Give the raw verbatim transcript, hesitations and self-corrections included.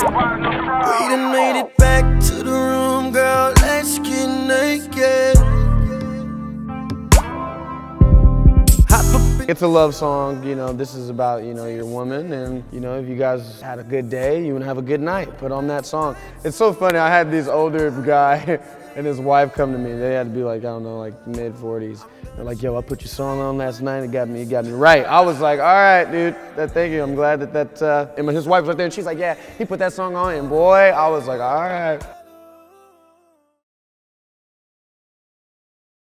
We done made it back to the room, girl, let's get naked. It's a love song, you know, this is about, you know, your woman, and, you know, if you guys had a good day, you would have a good night. Put on that song. It's so funny, I had this older guy and his wife come to me. They had to be like, I don't know, like mid forties. They're like, yo, I put your song on last night, it got me, it got me right. I was like, all right, dude, thank you, I'm glad that that, uh, and his wife was right there, and she's like, yeah, he put that song on, and boy, I was like, all right.